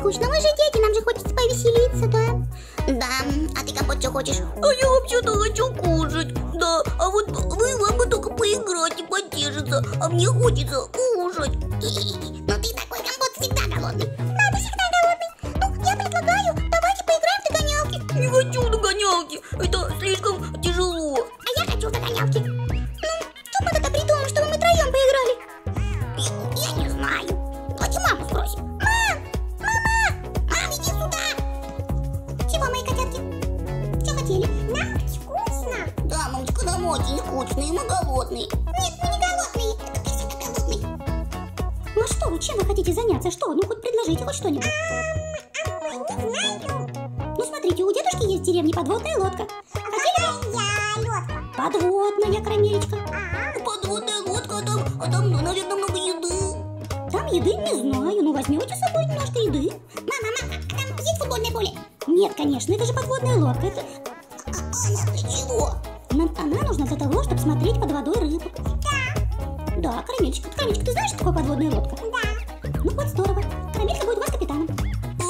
скучно. Мы же дети, нам же хочется повеселиться, да? Да, а ты, компот, что хочешь? А я вообще-то хочу кушать. Да, а вот вы вам бы только поиграть и потешиться. А мне хочется кушать. Но ты такой, компот, всегда голодный. Да, ты всегда голодный. Ну, я предлагаю, давайте поиграем в догонялки. Не хочу в догонялки. Это слишком тяжело. А я хочу в догонялки. Ну, что мы тогда придумаем, чтобы мы втроем поиграли? Я не знаю. Давайте маму спросим. Очень скучные, мы голодные. Нет, мы не голодные, это ты всегда голодный. Ну что, чем вы хотите заняться? Что? Ну хоть предложите хоть что-нибудь. Мы не знаем. Ну смотрите, у дедушки есть в деревне подводная лодка. Хотели? Лодка. Подводная карамелька. Подводная лодка, а там, наверное, много еды. Там еды не знаю, ну возьмете с собой немножко еды. Мама, а там есть футбольное поле? Нет, конечно, это же подводная лодка. Это... Аня, ты чего? Она нужна для того, чтобы смотреть под водой рыбу. Да. Да, карамелька, ты знаешь, что такое подводная лодка? Да. Ну вот здорово. Карамелька будет у вас капитаном. А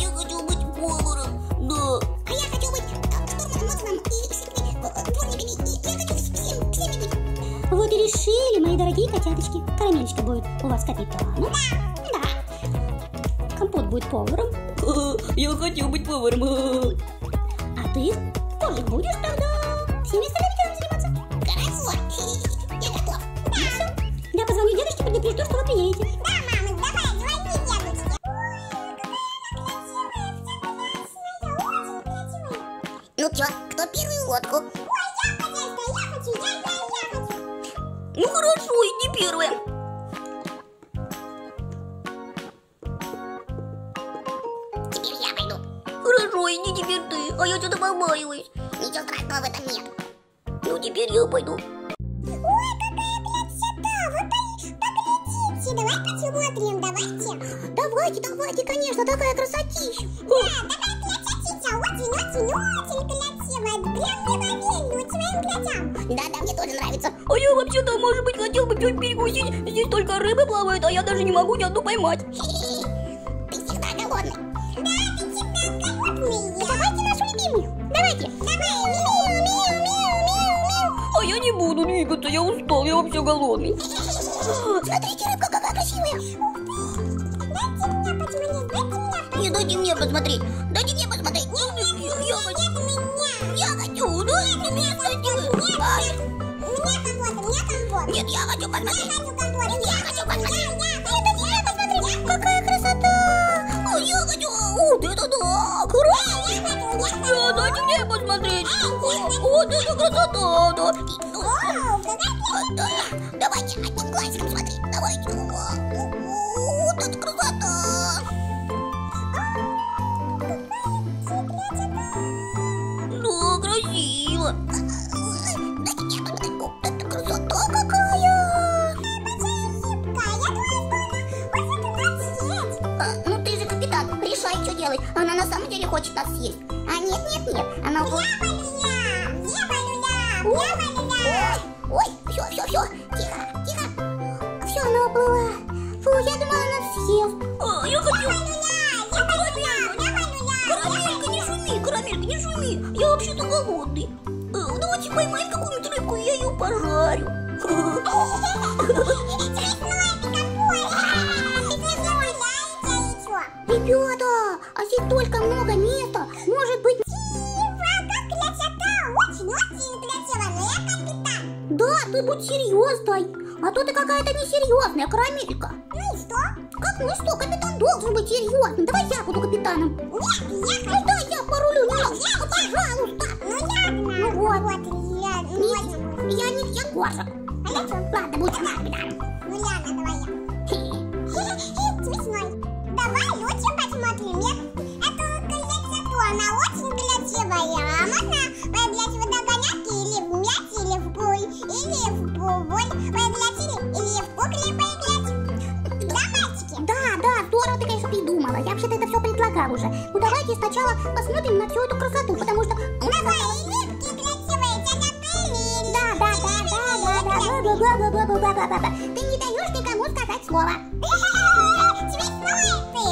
я хочу быть поваром. Да. А я хочу быть штурманом и дворниками. Я хочу всеми быть. Вот и решили, мои дорогие котяточки. Карамелька будет у вас капитаном. Да. Да. Компот будет поваром. Я хочу быть поваром. А ты тоже будешь тогда? Всеми остальными делами заниматься. Хорошо. Я готов. Да. И все. Я позвоню дедушке, предупрежду, что вы приедете. Да, мама, давай, звони дедушке. Ой, какая красивая. Ну что, кто первый лодку? Ой, я хочу. Ну хорошо, иди первая. Теперь я пойду. Хорошо, иди теперь ты, а я что-то побаиваюсь. Ничего страшного в этом нет. Ну, теперь я пойду. Ой, какая красота! Вы поглядите, давай посмотрим, давайте. Давайте, конечно, такая красотища. Да, такая красотища, очень красивая. Прям неповерю твоим глазам. Да, мне тоже нравится. А я вообще-то, может быть, хотел бы чуть перекусить. Здесь только рыбы плавают, а я даже не могу ни одну поймать. Ты всегда голодный. Да, ты всегда голодный. Давайте нашу любимую. Давайте. Я устал, я вообще голодный. Смотрите, рыбка какая красивая. Не дайте мне посмотреть. Дайте мне посмотреть. Я хочу. Дайте мне посмотреть. Нет, я хочу посмотреть. Я хочу посмотреть. Дайте мне посмотреть. Какая красота. Ой, я хочу. Вот это да. Красиво. Дайте мне посмотреть. Вот это красота, да. Да, давайте одним глазиком смотреть. Давайте. Вот это красота. Да, красиво. Дайте мне посмотреть. Это красота какая. Ну ты же капитан, решай, что делать. Она на самом деле хочет нас съесть. А нет, она Я болю. Ой, все, тихо. Все, она уплыла. Фу, я думала, она съест. Я болю. Карамелька, не шуми. Я вообще-то голодный. Давайте поймаем какую-нибудь рыбку, я ее пожарю. Ребята, а здесь только много места. Может быть... Да, ты будь серьезной, а то ты какая-то несерьезная, карамелька. Ну и что? Как ну что? Капитан должен быть серьезным. Давай я буду капитаном. Нет. Ну да, я порулю. Нет, пожалуйста. Я кошек. А я что? Ладно, будь капитаном. Давай я. Смешной. Давай лучше посмотрим. Это красота, она очень красивая. А можно появлять в догонялке или в мясе? Уже. Ну давайте сначала посмотрим на всю эту красоту, потому что... Да. Ты не даешь никому сказать слово. Смешной ты.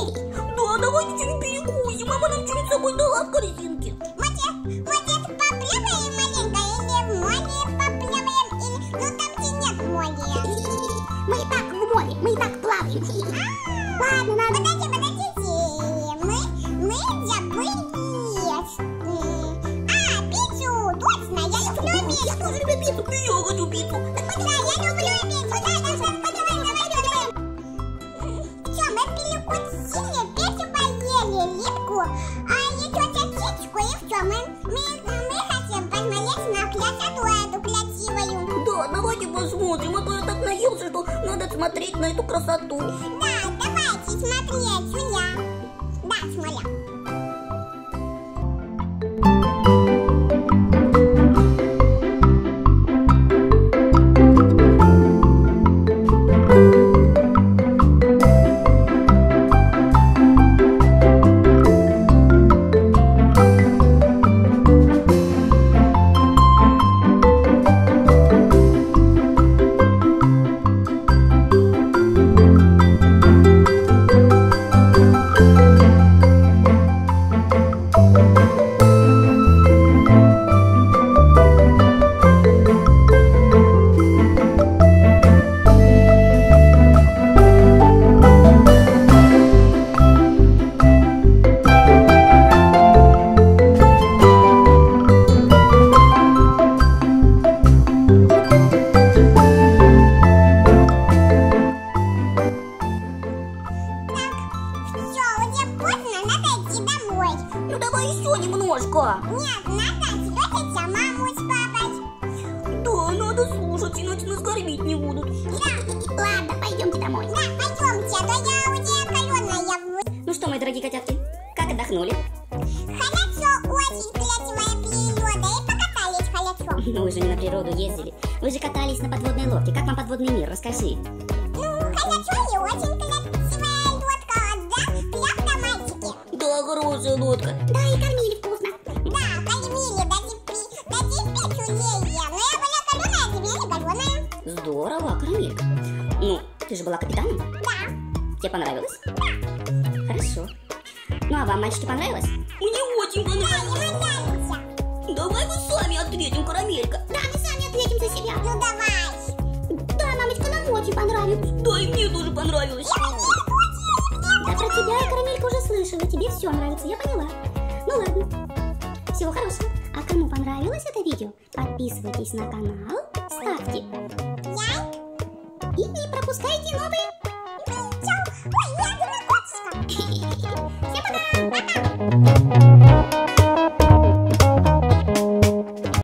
Боже, любит биту, я хочу биту. Я люблю биту. Давай. Все, мы перекусили, печи поели, липку, а еще чечечку, и все, мы хотим посмотреть на красоту эту красивую. Да, давайте посмотрим, а то я так наелся, что надо смотреть на эту красоту. Да, давайте смотреть, Юля. Да, смотря. Нет, надо слушать маму с папой. Да, надо слушать, иначе нас кормить не будут. Да, ладно, пойдемте домой. Да, пойдемте, а то я уже каленая. Ну что, мои дорогие котятки, как отдохнули? Хорошо, очень красивая природа, и покатались хорошо. Ну, вы же не на природу ездили, вы же катались на подводной лодке. Как вам подводный мир, расскажи. Ну, хорошо и очень красивая лодка, да, прям до мальчики. Да, хорошая лодка. Да, и кормили вкусно. Здорово, карамелька. Ну, ты же была капитаном? Да. Тебе понравилось? Да. Хорошо. Ну, а вам, мальчики, понравилось? Мне очень понравилось. Да, давай мы сами ответим, карамелька. Да, мы сами ответим за себя. Ну, давай. Да, мамочка, нам очень понравилось. Да, и мне тоже понравилось. Да, про тебя я, карамелька, уже слышала. Тебе все нравится, я поняла. Ну, ладно. Всего хорошего. А кому понравилось это видео, подписывайтесь на канал, ставьте лайк и не пропускайте новые. Ой, я думаю, всем пока!